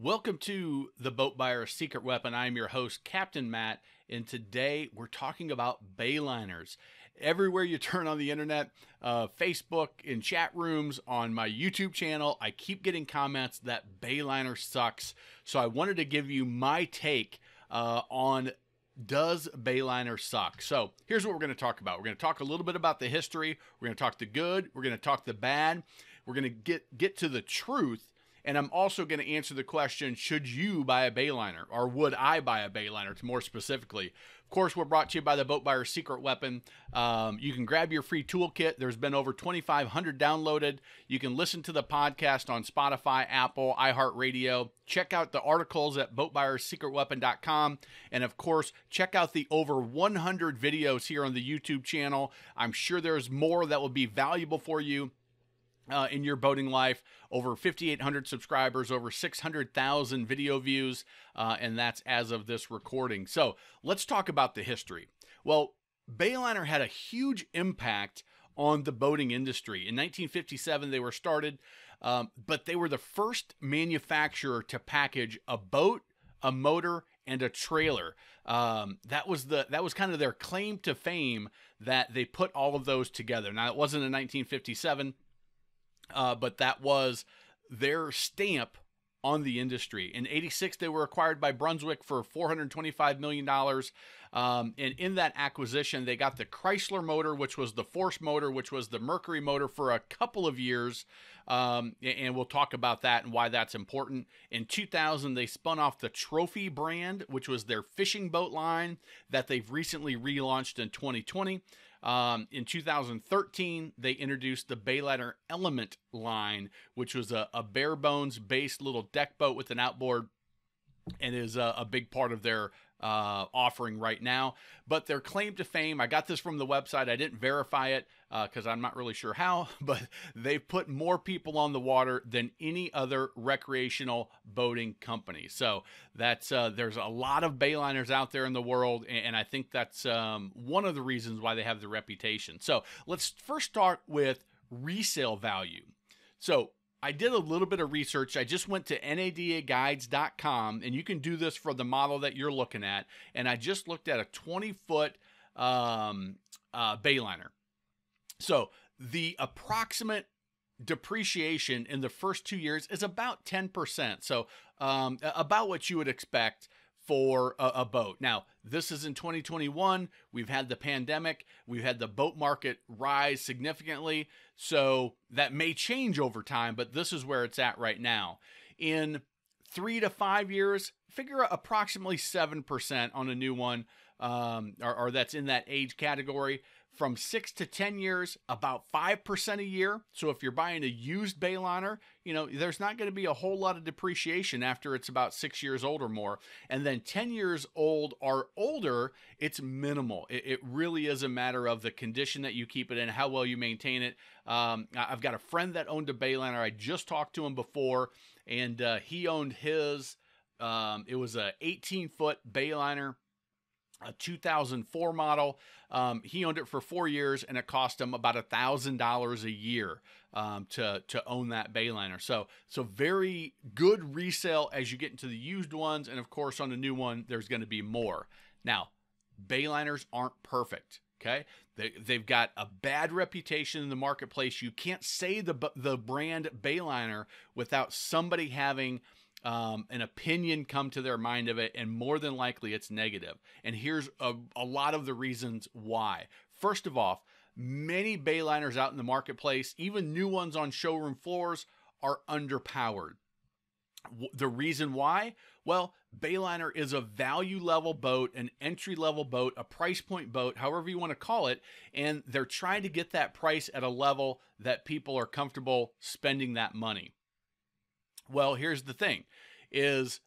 Welcome to The Boat Buyer's Secret Weapon. I'm your host, Captain Matt, and today we're talking about Bayliners. Everywhere you turn on the internet, Facebook, in chat rooms, on my YouTube channel, I keep getting comments that Bayliner sucks. So I wanted to give you my take on does Bayliner suck? So here's what we're going to talk about. We're going to talk a little bit about the history. We're going to talk the good. We're going to talk the bad. We're going to get to the truth. And I'm also going to answer the question, should you buy a Bayliner, or would I buy a Bayliner, more specifically? Of course, we're brought to you by the Boat Buyer's Secret Weapon. You can grab your free toolkit. There's been over 2,500 downloaded. You can listen to the podcast on Spotify, Apple, iHeartRadio. Check out the articles at BoatBuyersSecretWeapon.com. And, of course, check out the over 100 videos here on the YouTube channel. I'm sure there's more that will be valuable for you. In your boating life, over 5,800 subscribers, over 600,000 video views, and that's as of this recording. So let's talk about the history. Well, Bayliner had a huge impact on the boating industry. In 1957, they were started, but they were the first manufacturer to package a boat, a motor, and a trailer. That was kind of their claim to fame, that they put all of those together. Now, it wasn't in 1957. But that was their stamp on the industry. In 86, they were acquired by Brunswick for $425 million. And in that acquisition, they got the Chrysler motor, which was the Force motor, which was the Mercury motor, for a couple of years. And we'll talk about that and why that's important. In 2000, they spun off the Trophy brand, which was their fishing boat line that they've recently relaunched in 2020. In 2013, they introduced the Bayliner Element line, which was a bare bones based little deck boat with an outboard, and is a big part of their offering right now. But their claim to fame, I got this from the website. I didn't verify it because I'm not really sure how, but they've put more people on the water than any other recreational boating company. So that's there's a lot of Bayliners out there in the world, and I think that's one of the reasons why they have the reputation. So let's first start with resale value. So I did a little bit of research. I just went to nadaguides.com, and you can do this for the model that you're looking at. And I just looked at a 20-foot Bayliner. So the approximate depreciation in the first 2 years is about 10%. So about what you would expect for a boat. Now, this is in 2021. We've had the pandemic. We've had the boat market rise significantly. So that may change over time, but this is where it's at right now. In 3 to 5 years, figure approximately 7% on a new one, or that's in that age category. From 6 to 10 years, about 5% a year. So if you're buying a used Bayliner, you know, there's not going to be a whole lot of depreciation after it's about 6 years old or more. And then 10 years old or older, it's minimal. It really is a matter of the condition that you keep it in, how well you maintain it. I've got a friend that owned a Bayliner. I just talked to him before, and he owned his. It was a 18-foot Bayliner, a 2004 model. He owned it for 4 years, and it cost him about $1,000 a year to own that Bayliner. So very good resale as you get into the used ones. And of course, on the new one, there's going to be more. Now, Bayliners aren't perfect. Okay. They've got a bad reputation in the marketplace. You can't say the brand Bayliner without somebody having an opinion come to their mind of it, and more than likely it's negative. And here's a lot of the reasons why. First of all, many Bayliners out in the marketplace, even new ones on showroom floors, are underpowered. The reason why? Well, Bayliner is a value level boat, an entry level boat, a price point boat, however you want to call it. And they're trying to get that price at a level that people are comfortable spending that money. Well, here's the thing, is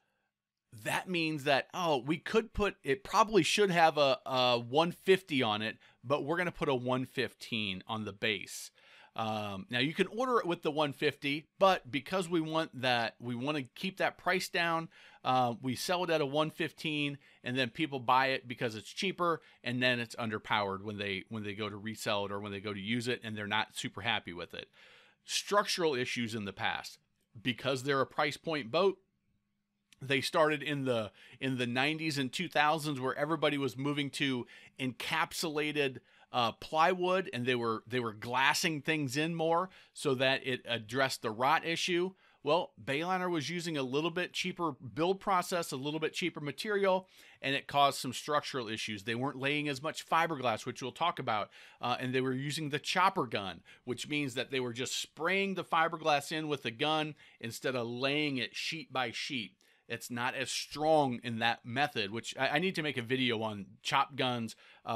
that means that, oh, we could put, it probably should have a 150 on it, but we're going to put a 115 on the base. Now you can order it with the 150, but because we want to keep that price down, we sell it at a 115, and then people buy it because it's cheaper, and then it's underpowered when they go to resell it, or when they go to use it, and they're not super happy with it. Structural issues in the past. Because they're a price point boat, They started in the 90s and 2000s, where everybody was moving to encapsulated plywood, and they were glassing things in more so that it addressed the rot issue. Well, Bayliner was using a little bit cheaper build process, a little bit cheaper material, and it caused some structural issues. They weren't laying as much fiberglass, which we'll talk about, and they were using the chopper gun, which means that they were just spraying the fiberglass in with the gun instead of laying it sheet by sheet. It's not as strong in that method, which I need to make a video on chop guns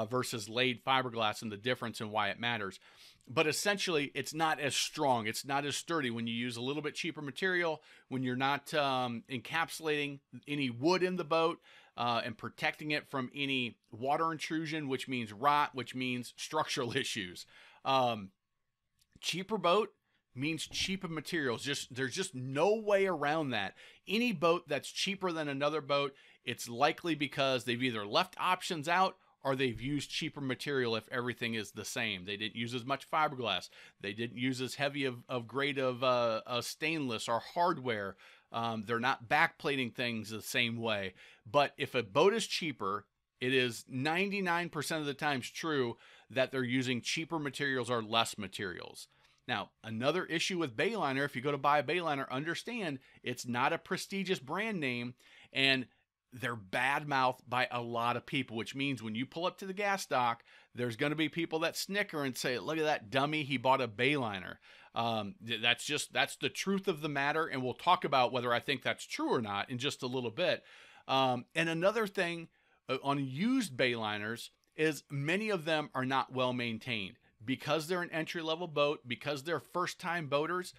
versus laid fiberglass and the difference and why it matters. But essentially, it's not as strong. It's not as sturdy when you use a little bit cheaper material, when you're not encapsulating any wood in the boat and protecting it from any water intrusion, which means rot, which means structural issues. Cheaper boat means cheaper materials. There's just no way around that. Any boat that's cheaper than another boat, it's likely because they've either left options out or they've used cheaper material if everything is the same. They didn't use as much fiberglass. They didn't use as heavy of grade of stainless or hardware. They're not backplating things the same way. But if a boat is cheaper, it is 99% of the times true that they're using cheaper materials or less materials. Now, another issue with Bayliner, if you go to buy a Bayliner, understand it's not a prestigious brand name, and they're badmouthed by a lot of people, which means when you pull up to the gas dock, there's going to be people that snicker and say, look at that dummy, he bought a Bayliner. That's the truth of the matter, and we'll talk about whether I think that's true or not in just a little bit. And another thing on used Bayliners is many of them are not well maintained. Because they're an entry-level boat, because they're first-time boaters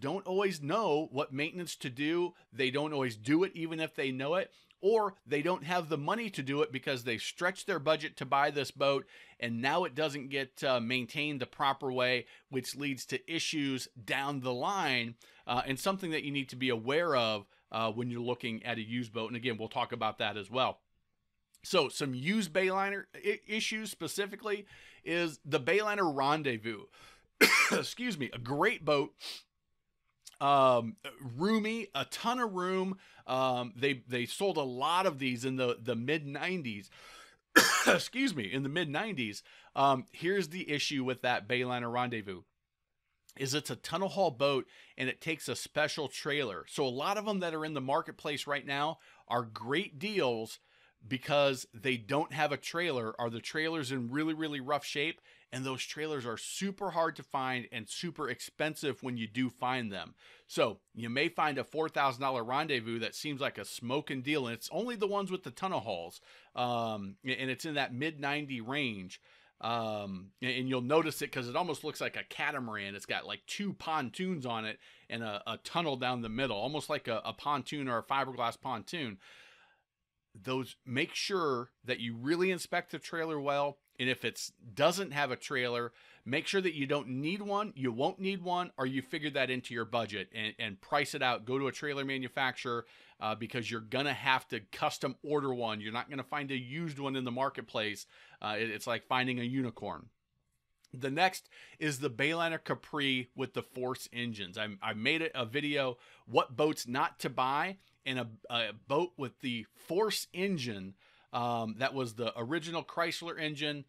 don't always know what maintenance to do. They don't always do it, even if they know it, or they don't have the money to do it because they stretched their budget to buy this boat, and now it doesn't get maintained the proper way, which leads to issues down the line, and something that you need to be aware of when you're looking at a used boat. And again, we'll talk about that as well. So some used Bayliner issues specifically is the Bayliner Rendezvous. Excuse me, a great boat, roomy, a ton of room. They sold a lot of these in the mid 90s. Excuse me, in the mid 90s. Here's the issue with that Bayliner Rendezvous. Is it's a tunnel haul boat and it takes a special trailer. So a lot of them that are in the marketplace right now are great deals, because they don't have a trailer, or the trailer's in really, really rough shape, and those trailers are super hard to find and super expensive when you do find them. So you may find a $4,000 Rendezvous that seems like a smoking deal, and it's only the ones with the tunnel hauls, and it's in that mid-90 range. And you'll notice it because it almost looks like a catamaran. It's got like two pontoons on it and a tunnel down the middle, almost like a pontoon or a fiberglass pontoon. Those, make sure that you really inspect the trailer well, and if it doesn't have a trailer, make sure that you don't need one, you won't need one, or you figure that into your budget and price it out. Go to a trailer manufacturer because you're gonna have to custom order one. You're not gonna find a used one in the marketplace. It's like finding a unicorn. The next is the Bayliner Capri with the Force engines. I made a video, what boats not to buy, and a boat with the Force engine. That was the original Chrysler engine.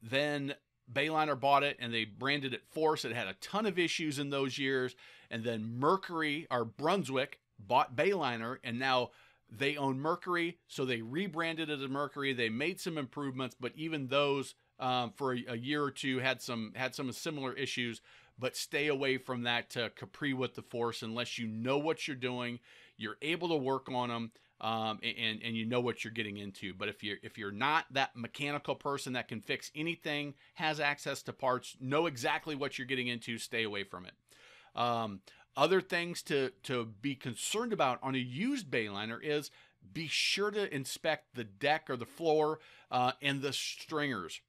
Then Bayliner bought it and they branded it Force. It had a ton of issues in those years. And then Mercury, or Brunswick, bought Bayliner, and now they own Mercury. So they rebranded it as Mercury. They made some improvements, but even those for a year or two had some similar issues. But stay away from that Capri with the Force unless you know what you're doing. You're able to work on them, and you know what you're getting into. But if you're not that mechanical person that can fix anything, has access to parts, know exactly what you're getting into, stay away from it. Other things to be concerned about on a used Bayliner is be sure to inspect the deck or the floor and the stringers.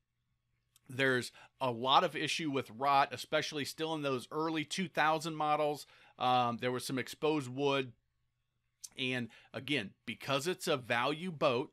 There's a lot of issue with rot, especially still in those early 2000 models. There was some exposed wood. And again, because it's a value boat,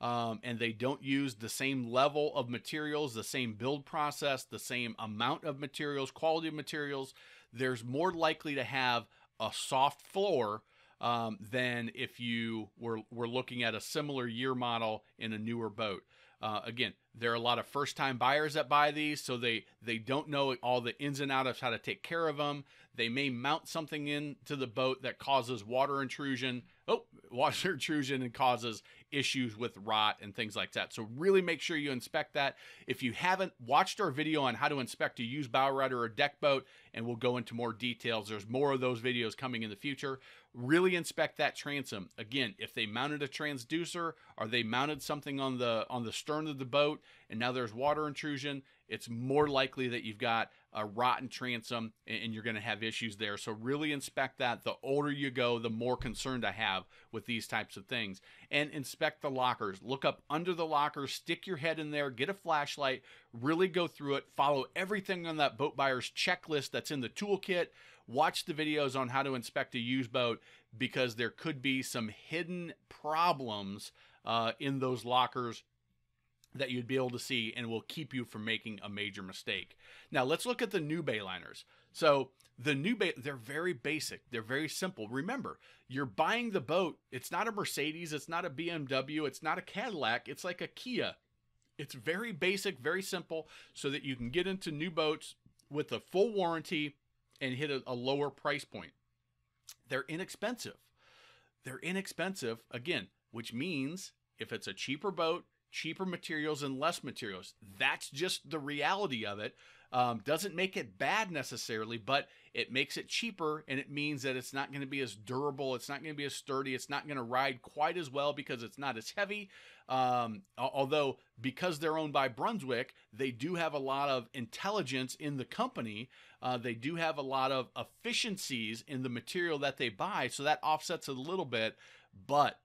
and they don't use the same level of materials, the same build process, the same amount of materials, quality of materials, there's more likely to have a soft floor than if you were looking at a similar year model in a newer boat. Again, there are a lot of first-time buyers that buy these, so they don't know all the ins and outs of how to take care of them. They may mount something into the boat that causes water intrusion and causes issues with rot and things like that. So really make sure you inspect that. If you haven't watched our video on how to inspect a used bow rider or deck boat, and we'll go into more details, there's more of those videos coming in the future. Really inspect that transom. Again, if they mounted a transducer or they mounted something on the stern of the boat and now there's water intrusion, it's more likely that you've got a rotten transom and you're going to have issues there. So really inspect that. The older you go, the more concerned I have with these types of things. And inspect the lockers. Look up under the lockers, stick your head in there, get a flashlight, really go through it, follow everything on that boat buyer's checklist that's in the toolkit. Watch the videos on how to inspect a used boat, because there could be some hidden problems in those lockers that you'd be able to see and will keep you from making a major mistake. Now let's look at the new Bayliners. So the new they're very basic. They're very simple. Remember, you're buying the boat. It's not a Mercedes. It's not a BMW. It's not a Cadillac. It's like a Kia. It's very basic, very simple, so that you can get into new boats with a full warranty and hit a lower price point. They're inexpensive. Again, which means if it's a cheaper boat, cheaper materials and less materials. That's just the reality of it. Doesn't make it bad necessarily, but it makes it cheaper, and it means that it's not going to be as durable. It's not going to be as sturdy. It's not going to ride quite as well because it's not as heavy. Although because they're owned by Brunswick, they do have a lot of intelligence in the company. They do have a lot of efficiencies in the material that they buy. So that offsets a little bit, but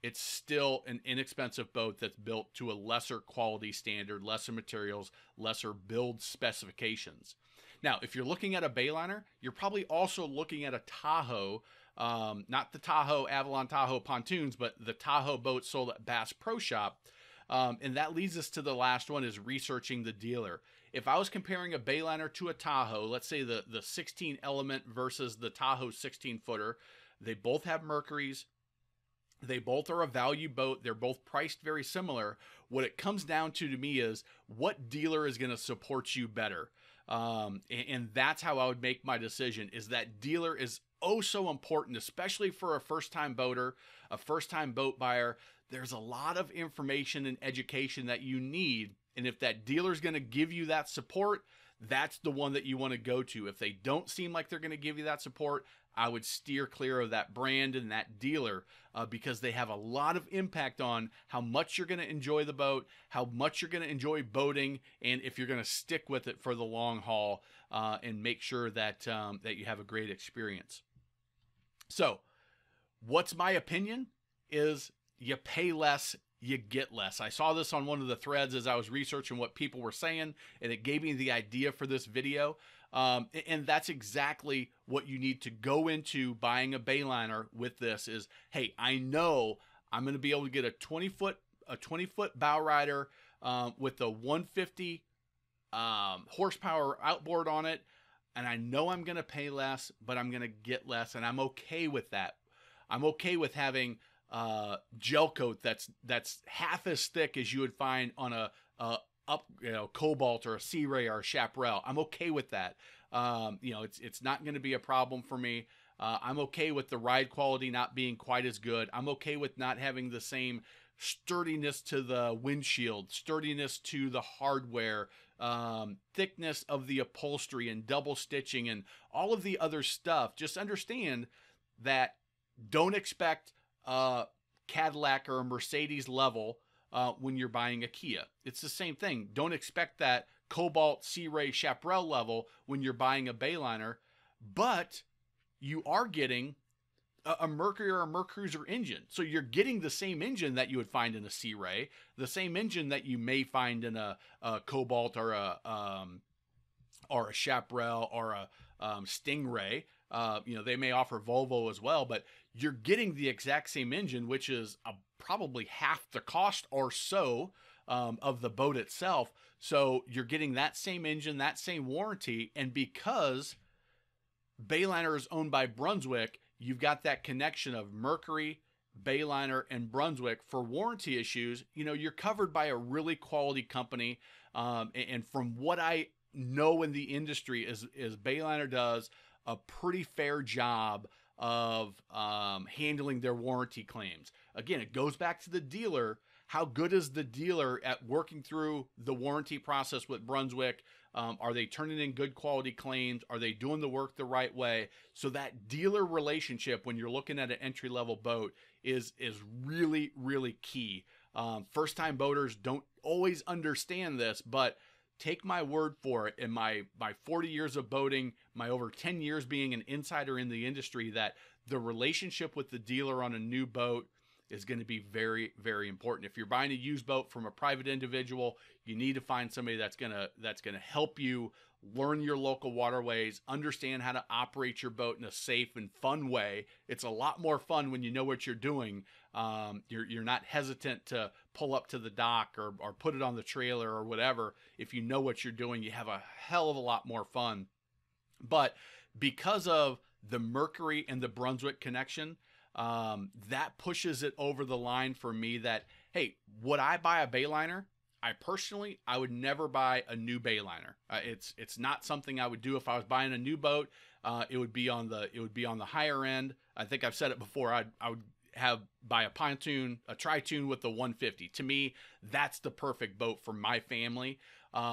it's still an inexpensive boat that's built to a lesser quality standard, lesser materials, lesser build specifications. Now, if you're looking at a Bayliner, you're probably also looking at a Tahoe, not the Tahoe, Avalon Tahoe pontoons, but the Tahoe boat sold at Bass Pro Shop. And that leads us to the last one, is researching the dealer. If I was comparing a Bayliner to a Tahoe, let's say the 16 Element versus the Tahoe 16-footer, they both have Mercuries. They both are a value boat. They're both priced very similar. What it comes down to me is what dealer is going to support you better. And that's how I would make my decision, is that dealer is oh so important, especially for a first-time boater, a first-time boat buyer. There's a lot of information and education that you need. And if that dealer is going to give you that support, that's the one that you want to go to. If they don't seem like they're going to give you that support, I would steer clear of that brand and that dealer because they have a lot of impact on how much you're going to enjoy the boat, how much you're going to enjoy boating, and if you're going to stick with it for the long haul and make sure that, that you have a great experience. So what's my opinion is you pay less, you get less. I saw this on one of the threads as I was researching what people were saying, and it gave me the idea for this video. And that's exactly what you need to go into buying a Bayliner with this is, hey, I know I'm going to be able to get a 20 foot bow rider, with a 150, horsepower outboard on it. And I know I'm going to pay less, but I'm going to get less. And I'm okay with that. I'm okay with having, gel coat that's half as thick as you would find on Cobalt or a Sea Ray or a Chaparral. I'm okay with that. It's not going to be a problem for me. I'm okay with the ride quality not being quite as good. I'm okay with not having the same sturdiness to the windshield, sturdiness to the hardware, thickness of the upholstery and double stitching and all of the other stuff. Just understand that don't expect a Cadillac or a Mercedes level when you're buying a Kia. It's the same thing. Don't expect that Cobalt, Sea Ray, Chaparral level when you're buying a Bayliner, but you are getting a Mercury or a Mercruiser engine. So you're getting the same engine that you would find in a Sea Ray, the same engine that you may find in a Cobalt or a Chaparral or a Stingray. They may offer Volvo as well, but you're getting the exact same engine, which is probably half the cost or so of the boat itself. So you're getting that same engine, that same warranty. And because Bayliner is owned by Brunswick, you've got that connection of Mercury, Bayliner, and Brunswick. For warranty issues, you know, you're covered by a really quality company. And from what I know in the industry is Bayliner does a pretty fair job of handling their warranty claims. Again, it goes back to the dealer. How good is the dealer at working through the warranty process with Brunswick? Are they turning in good quality claims? Are they doing the work the right way? So that dealer relationship, when you're looking at an entry-level boat, is really, really key. First-time boaters don't always understand this, but take my word for it, in my 40 years of boating, my over 10 years being an insider in the industry, that the relationship with the dealer on a new boat is going to be very, very important. If you're buying a used boat from a private individual, you need to find somebody that's going to help you learn your local waterways, understand how to operate your boat in a safe and fun way. It's a lot more fun when you know what you're doing. You're not hesitant to pull up to the dock or put it on the trailer or whatever. If you know what you're doing, you have a hell of a lot more fun. But because of the Mercury and the Brunswick connection, that pushes it over the line for me that, hey, would I buy a Bayliner? I would never buy a new Bayliner. It's not something I would do if I was buying a new boat. It would be on the higher end. I think I've said it before. I would buy a pontoon, a Tritune with the 150. To me, that's the perfect boat for my family. But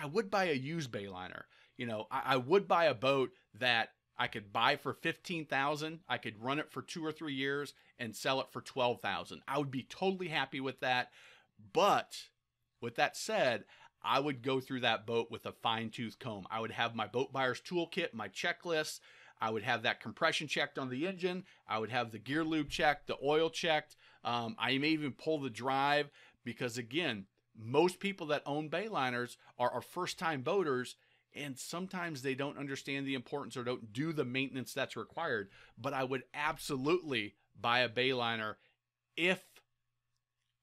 I would buy a used Bayliner. You know, I would buy a boat that I could buy for $15,000. I could run it for 2 or 3 years and sell it for $12,000. I would be totally happy with that. But with that said, I would go through that boat with a fine-tooth comb. I would have my boat buyer's toolkit, my checklists. I would have that compression checked on the engine. I would have the gear lube checked, the oil checked. I may even pull the drive, because again, most people that own Bayliners are first-time boaters, and sometimes they don't understand the importance or don't do the maintenance that's required. But I would absolutely buy a Bayliner if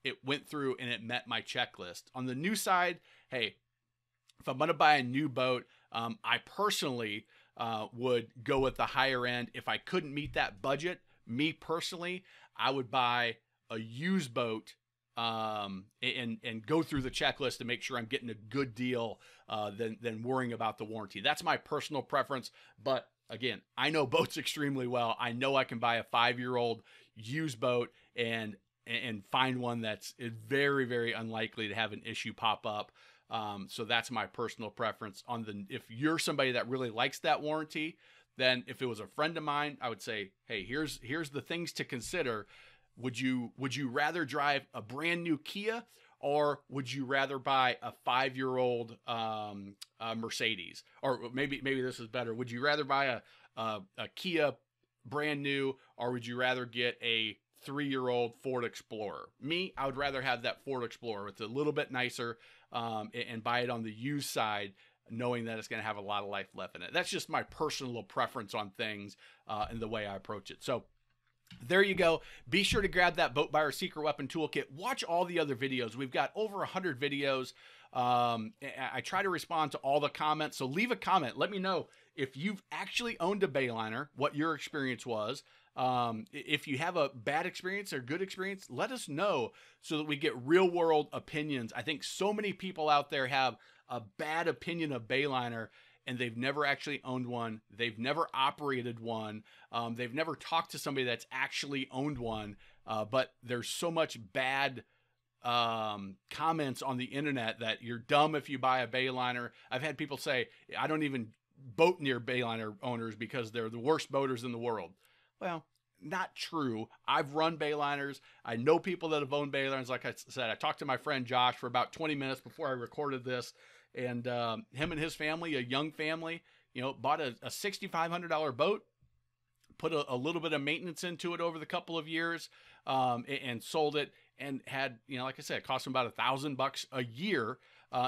it went through and it met my checklist. On the new side, hey, if I'm going to buy a new boat, I personally would go with the higher end. If I couldn't meet that budget, me personally, I would buy a used boat and go through the checklist to make sure I'm getting a good deal than worrying about the warranty. That's my personal preference. But again, I know boats extremely well. I know I can buy a 5-year-old used boat and find one that's very, very unlikely to have an issue pop up. So that's my personal preference. If you're somebody that really likes that warranty, then if it was a friend of mine, I would say, hey, here's the things to consider. Would you rather drive a brand new Kia, or would you rather buy a 5-year-old Mercedes? Or maybe this is better. Would you rather buy a Kia brand new, or would you rather get a 3-year-old Ford Explorer? Me, I would rather have that Ford Explorer. It's a little bit nicer, and buy it on the used side, knowing that it's going to have a lot of life left in it. That's just my personal preference on things and the way I approach it. So there you go. Be sure to grab that Boat Buyer Secret Weapon Toolkit. Watch all the other videos. We've got over 100 videos. I try to respond to all the comments. So leave a comment. Let me know if you've actually owned a Bayliner, what your experience was. If you have a bad experience or good experience, let us know so that we get real world opinions. I think so many people out there have a bad opinion of Bayliner, and they've never actually owned one. They've never operated one. They've never talked to somebody that's actually owned one. But there's so much bad comments on the internet that you're dumb if you buy a Bayliner. I've had people say, I don't even boat near Bayliner owners because they're the worst boaters in the world. Well, not true. I've run Bayliners. I know people that have owned Bayliners. Like I said, I talked to my friend Josh for about 20 minutes before I recorded this, and him and his family, a young family, you know, bought a $6,500 boat, put a little bit of maintenance into it over the couple of years, and sold it, and had, you know, like I said, it cost him about $1,000 a year,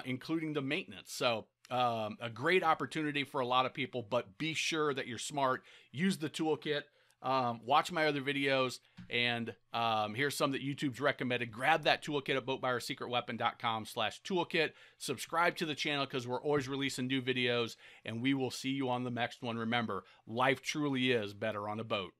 including the maintenance. So a great opportunity for a lot of people. But be sure that you're smart. Use the toolkit. Watch my other videos, and here's some that YouTube's recommended. Grab that toolkit at BoatBuyersSecretWeapon.com/toolkit. Subscribe to the channel because we're always releasing new videos, and we will see you on the next one. Remember, life truly is better on a boat.